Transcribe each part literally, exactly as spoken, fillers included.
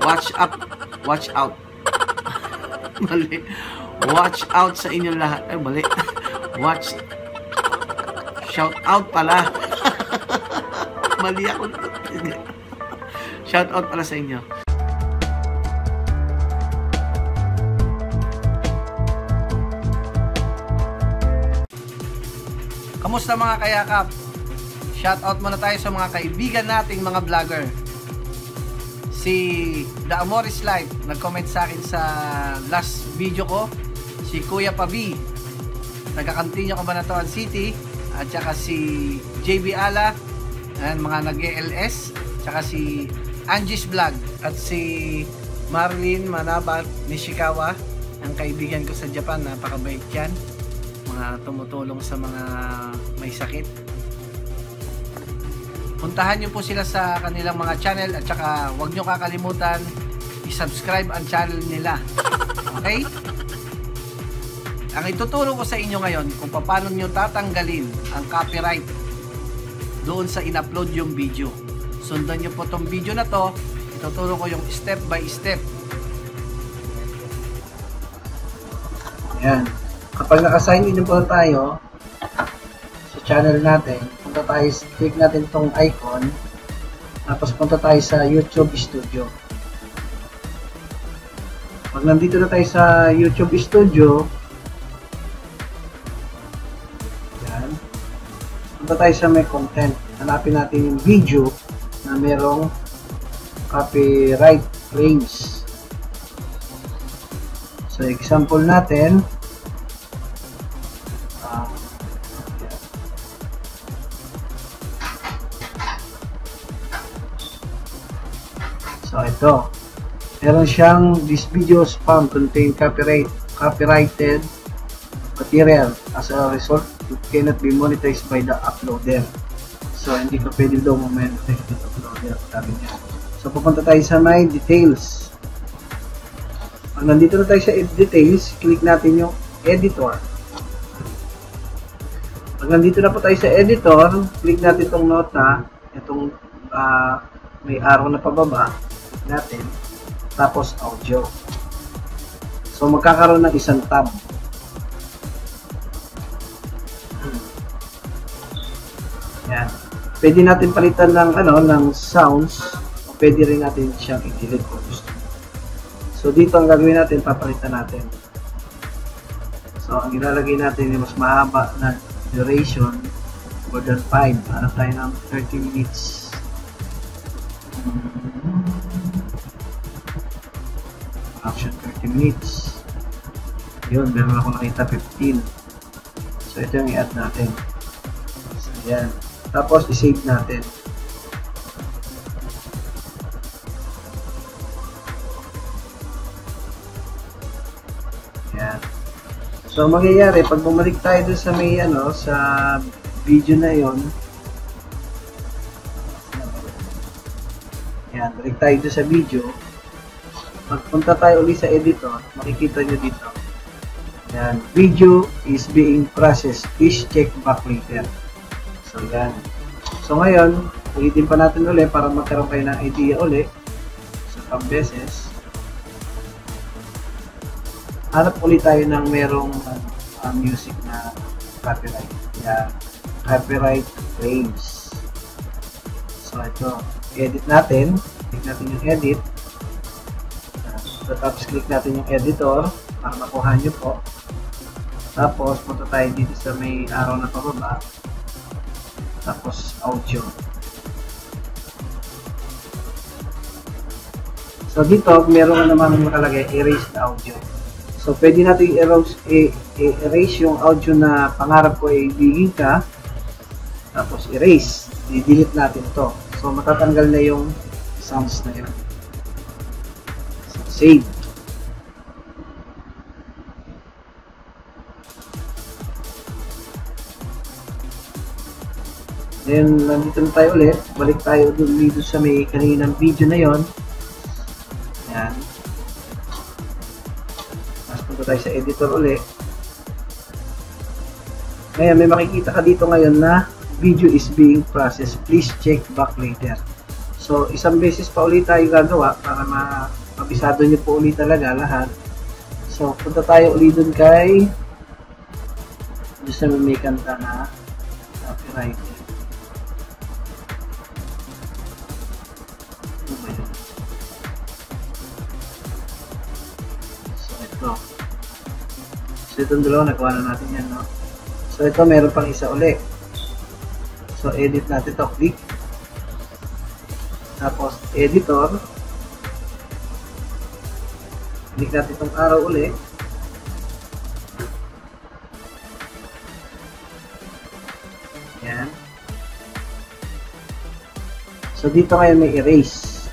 Watch up. Watch out. Mali. Watch out sa inyong lahat. Ay, mali. Watch. Shout out pala. Mali ako. Shout out pala sa inyo. Kamusta mga kayakap? Shoutout muna tayo sa mga kaibigan nating mga vlogger. Si The Amorish Life nag-comment sa akin sa last video ko. Si Kuya Pavi, taga-Cantina Cabanatuan City. At saka si J B Ala, ayan, mga nag-E L S. Saka si Angie's Vlog. At si Marlene Manabat Nishikawa, ang kaibigan ko sa Japan. Napakabait yan. Mga tumutulong sa mga may sakit. Puntahan nyo po sila sa kanilang mga channel at saka huwag nyo kakalimutan i-subscribe ang channel nila. Okay? Ang ituturo ko sa inyo ngayon kung paano nyo tatanggalin ang copyright doon sa in-upload yung video. Sundan nyo po tong video na to. Ituturo ko yung step by step. Ayan. Kapag nakasign in po tayo sa channel natin, punta tayo, click natin tong icon, tapos punta tayo sa YouTube Studio. Pag nandito na tayo sa YouTube Studio, yan, punta tayo sa may content. Hanapin natin yung video na merong copyright claims. So example natin, so ito, meron siyang this video spam contain copyright copyrighted material, as a result it cannot be monetized by the uploader. So hindi ka pwede daw monetize the uploader, sabi niya. So pupunta tayo sa my details. Pag nandito na tayo sa details, click natin yung editor. Pag nandito na po tayo sa editor, click natin itong nota, itong uh, may arrow na pababa natin, tapos audio. So magkakaroon ng isang tab. Yan. Pwede natin palitan ng ano, ng sounds, o pwede rin natin siyang i-delete kung gusto. So dito ang gagawin natin, papalitan natin. So ang ilalagay natin yung mas mahaba na duration, more than five, para tayo ng thirty minutes. Action thirty minutes. Yun, meron ako nakita fifteen. So ito yung i-add natin. So yan. Tapos i-save natin. Yan. So mangyayari, pag bumalik tayo dun sa may ano, sa video na yon. Yan, balik tayo dun sa video. Magpunta tayo ulit sa editor, makikita nyo dito. Yan, video is being processed. Please check back later. So, yan. So, ngayon, ulitin pa natin ulit para magkaroon kayo ng idea ulit. So, pang beses. Hanap ulit tayo ng merong uh, music na copyright. Yan, copyright claims. So, ito. Edit natin. Click natin yung edit. So, tapos click natin yung editor para makuha nyo po. Tapos punta tayo dito sa may araw na pababa, tapos audio. So dito meron na naman nakalagay erase the audio. So pwede natin erase, erase yung audio na pangarap ko ay ibigin ka, tapos erase, i-delete natin to. So matatanggal na yung sounds na yun. Save. Then, nandito na tayo ulit. Balik tayo dun dito sa may kaninang video na yon. Ayan. Mas punta tayo sa editor ulit. Ngayon, may makikita ka dito ngayon na video is being processed. Please check back later. So, isang beses pa ulit tayo gagawa para ma isado niyo po ulit talaga lahat. So, punta tayo ulit dun kay doon sa may kanta na copyright. So, ito. So, itong dalawa, nagawa na natin yan, no? So, ito, meron pang isa ulit. So, edit natin ito. Click. Tapos, editor. Click natin itong arrow ulit. Yan. So, dito kayo may erase.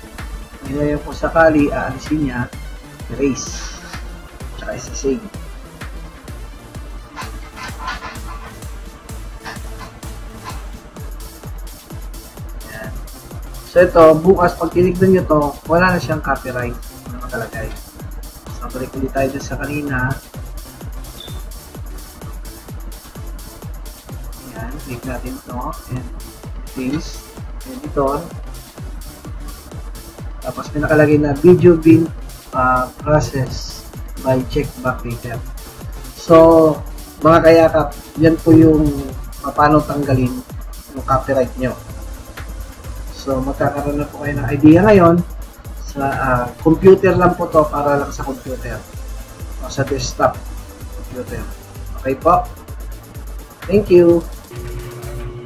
Ngayon po sakali, aalisin niya. Erase. Tsaka isa-save. So ito, bukas pag tinignan nyo to, wala na siyang copyright na makalagay. So balik ulit tayo dyan sa kanina. Ayan, click natin ito. And paste. Editor. Tapos may nakalagay na video bin uh, process by check back later. So mga kayakap, yan po yung paano tanggalin yung copyright nyo. So, magkakaroon na po kayo ng idea ngayon sa uh, computer lang po to, para lang sa computer o sa desktop computer. Okay po? Thank you!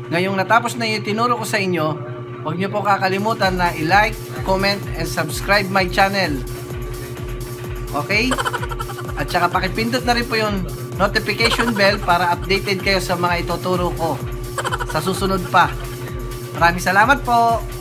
Ngayong natapos na yung tinuro ko sa inyo, huwag nyo po kakalimutan na i-like, comment, and subscribe my channel. Okay? At saka pakipindot na rin po yung notification bell para updated kayo sa mga ituturo ko sa susunod pa. Maraming salamat po!